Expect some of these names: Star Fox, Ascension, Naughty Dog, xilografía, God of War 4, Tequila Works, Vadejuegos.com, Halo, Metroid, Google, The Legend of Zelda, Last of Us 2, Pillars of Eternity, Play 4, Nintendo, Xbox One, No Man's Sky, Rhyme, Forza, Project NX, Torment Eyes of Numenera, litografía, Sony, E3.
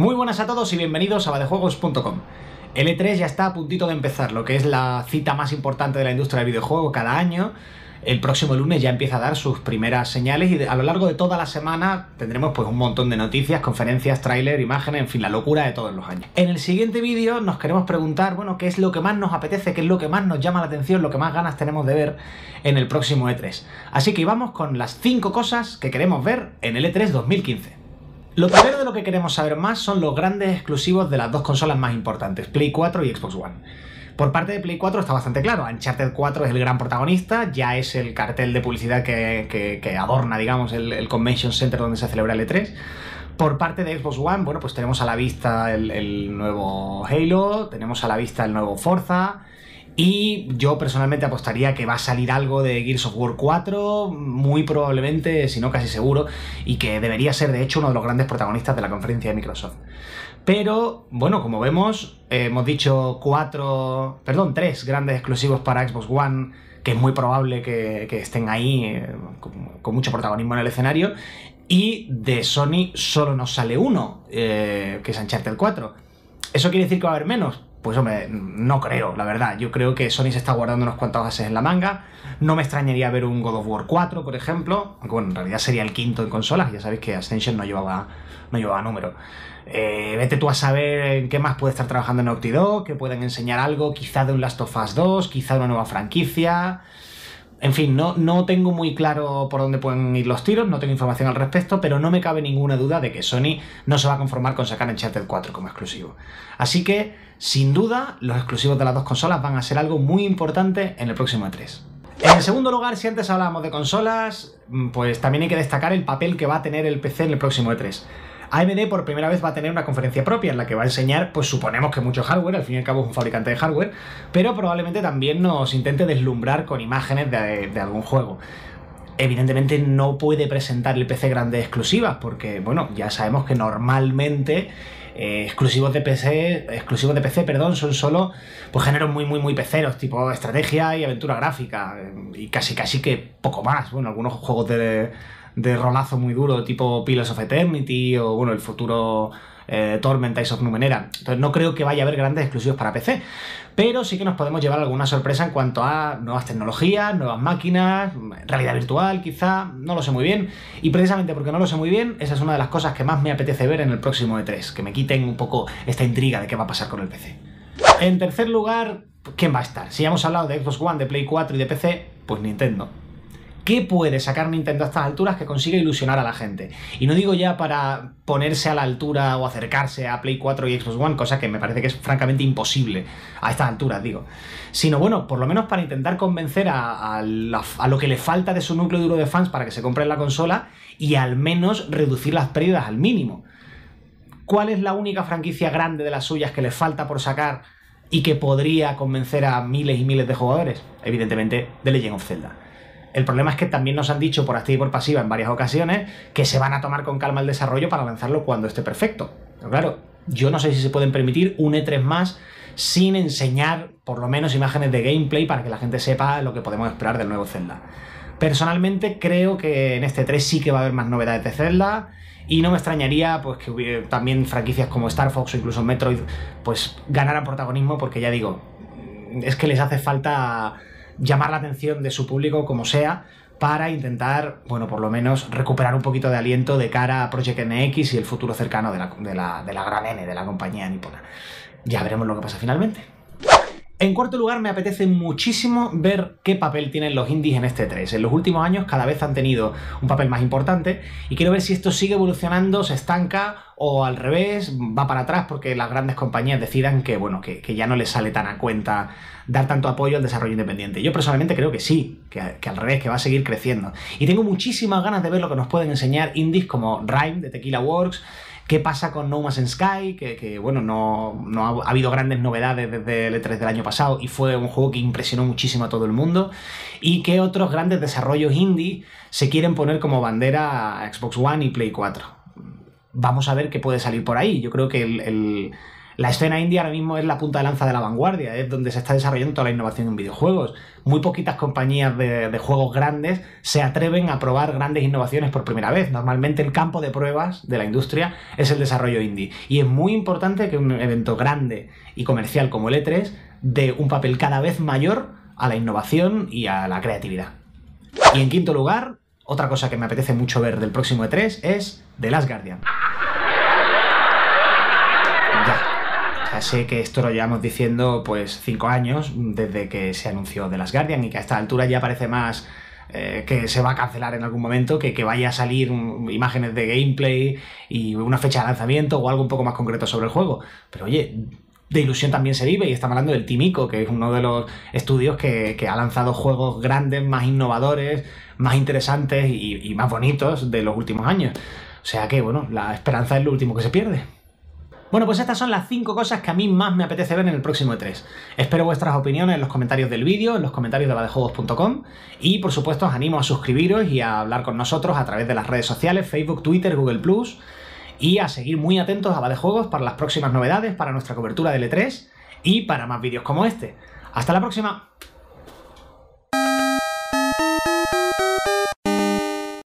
Muy buenas a todos y bienvenidos a Vadejuegos.com. El E3 ya está a puntito de empezar, lo que es la cita más importante de la industria del videojuego cada año. El próximo lunes ya empieza a dar sus primeras señales y a lo largo de toda la semana tendremos pues un montón de noticias, conferencias, tráiler, imágenes, en fin, la locura de todos los años. En el siguiente vídeo nos queremos preguntar, bueno, qué es lo que más nos apetece, qué es lo que más nos llama la atención, lo que más ganas tenemos de ver en el próximo E3. Así que vamos con las 5 cosas que queremos ver en el E3 2015. Lo primero de lo que queremos saber más son los grandes exclusivos de las dos consolas más importantes, Play 4 y Xbox One. Por parte de Play 4 está bastante claro, Uncharted 4 es el gran protagonista, ya es el cartel de publicidad que adorna, digamos, el Convention Center donde se celebra el E3. Por parte de Xbox One, bueno, pues tenemos a la vista el nuevo Halo, tenemos a la vista el nuevo Forza. Y yo personalmente apostaría que va a salir algo de Gears of War 4, muy probablemente, si no casi seguro, y que debería ser de hecho uno de los grandes protagonistas de la conferencia de Microsoft. Pero, bueno, como vemos, hemos dicho tres grandes exclusivos para Xbox One, que es muy probable que estén ahí con mucho protagonismo en el escenario, y de Sony solo nos sale uno, que es Uncharted 4. ¿Eso quiere decir que va a haber menos? Pues hombre, no creo, la verdad. Yo creo que Sony se está guardando unos cuantos ases en la manga. No me extrañaría ver un God of War 4, por ejemplo. Aunque bueno, en realidad sería el quinto en consolas. Ya sabéis que Ascension no llevaba número. Vete tú a saber en qué más puede estar trabajando Naughty Dog, que puedan enseñar algo, quizá de un Last of Us 2, quizá de una nueva franquicia. En fin, no tengo muy claro por dónde pueden ir los tiros, no tengo información al respecto, pero no me cabe ninguna duda de que Sony no se va a conformar con sacar Uncharted 4 como exclusivo. Así que, sin duda, los exclusivos de las dos consolas van a ser algo muy importante en el próximo E3. En el segundo lugar, si antes hablábamos de consolas, pues también hay que destacar el papel que va a tener el PC en el próximo E3. AMD por primera vez va a tener una conferencia propia en la que va a enseñar, pues suponemos que mucho hardware, al fin y al cabo es un fabricante de hardware, pero probablemente también nos intente deslumbrar con imágenes de algún juego. Evidentemente no puede presentar el PC grandes exclusivas porque, bueno, ya sabemos que normalmente exclusivos de PC, son solo pues géneros muy peceros, tipo estrategia y aventura gráfica, y casi que poco más. Bueno, algunos juegos de rolazo muy duro, tipo Pillars of Eternity o, bueno, el futuro Torment Eyes of Numenera. Entonces no creo que vaya a haber grandes exclusivos para PC, pero sí que nos podemos llevar alguna sorpresa en cuanto a nuevas tecnologías, nuevas máquinas, realidad virtual quizá, no lo sé muy bien. Y precisamente porque no lo sé muy bien, esa es una de las cosas que más me apetece ver en el próximo E3, que me quiten un poco esta intriga de qué va a pasar con el PC. En tercer lugar, ¿quién va a estar? Si ya hemos hablado de Xbox One, de Play 4 y de PC, pues Nintendo. ¿Qué puede sacar Nintendo a estas alturas que consiga ilusionar a la gente? Y no digo ya para ponerse a la altura o acercarse a Play 4 y Xbox One, cosa que me parece que es francamente imposible a estas alturas, digo. Sino bueno, por lo menos para intentar convencer a lo que le falta de su núcleo duro de fans para que se compren la consola y al menos reducir las pérdidas al mínimo. ¿Cuál es la única franquicia grande de las suyas que le falta por sacar y que podría convencer a miles y miles de jugadores? Evidentemente, The Legend of Zelda. El problema es que también nos han dicho por activa y por pasiva en varias ocasiones que se van a tomar con calma el desarrollo para lanzarlo cuando esté perfecto. Pero claro, yo no sé si se pueden permitir un E3 más sin enseñar por lo menos imágenes de gameplay para que la gente sepa lo que podemos esperar del nuevo Zelda. Personalmente creo que en este E3 sí que va a haber más novedades de Zelda y no me extrañaría pues que hubiera también franquicias como Star Fox o incluso Metroid pues ganaran protagonismo, porque ya digo, es que les hace falta llamar la atención de su público como sea para intentar, bueno, por lo menos recuperar un poquito de aliento de cara a Project NX y el futuro cercano de la gran N, de la compañía nipona. Ya veremos lo que pasa finalmente. En cuarto lugar, me apetece muchísimo ver qué papel tienen los indies en este E3. En los últimos años cada vez han tenido un papel más importante y quiero ver si esto sigue evolucionando, se estanca o al revés, va para atrás porque las grandes compañías decidan que, bueno, que ya no les sale tan a cuenta dar tanto apoyo al desarrollo independiente. Yo personalmente creo que sí, que al revés, que va a seguir creciendo. Y tengo muchísimas ganas de ver lo que nos pueden enseñar indies como Rhyme, de Tequila Works. ¿Qué pasa con No Man's Sky? Que bueno, no ha habido grandes novedades desde el E3 del año pasado y fue un juego que impresionó muchísimo a todo el mundo. ¿Y qué otros grandes desarrollos indie se quieren poner como bandera a Xbox One y Play 4? Vamos a ver qué puede salir por ahí. Yo creo que La escena indie ahora mismo es la punta de lanza de la vanguardia, es donde se está desarrollando toda la innovación en videojuegos. Muy poquitas compañías de juegos grandes se atreven a probar grandes innovaciones por primera vez. Normalmente el campo de pruebas de la industria es el desarrollo indie. Y es muy importante que un evento grande y comercial como el E3 dé un papel cada vez mayor a la innovación y a la creatividad. Y en quinto lugar, otra cosa que me apetece mucho ver del próximo E3 es The Last Guardian. Ya sé que esto lo llevamos diciendo pues 5 años desde que se anunció The Last Guardian y que a esta altura ya parece más que se va a cancelar en algún momento que vaya a salir imágenes de gameplay y una fecha de lanzamiento o algo un poco más concreto sobre el juego. Pero oye, de ilusión también se vive, y estamos hablando del Team Ico, que es uno de los estudios que ha lanzado juegos grandes, más innovadores, más interesantes y más bonitos de los últimos años. O sea que, bueno, la esperanza es lo último que se pierde. Bueno, pues estas son las 5 cosas que a mí más me apetece ver en el próximo E3. Espero vuestras opiniones en los comentarios del vídeo, en los comentarios de Vadejuegos.com, y por supuesto os animo a suscribiros y a hablar con nosotros a través de las redes sociales, Facebook, Twitter, Google+, y a seguir muy atentos a Vadejuegos para las próximas novedades, para nuestra cobertura del E3 y para más vídeos como este. ¡Hasta la próxima!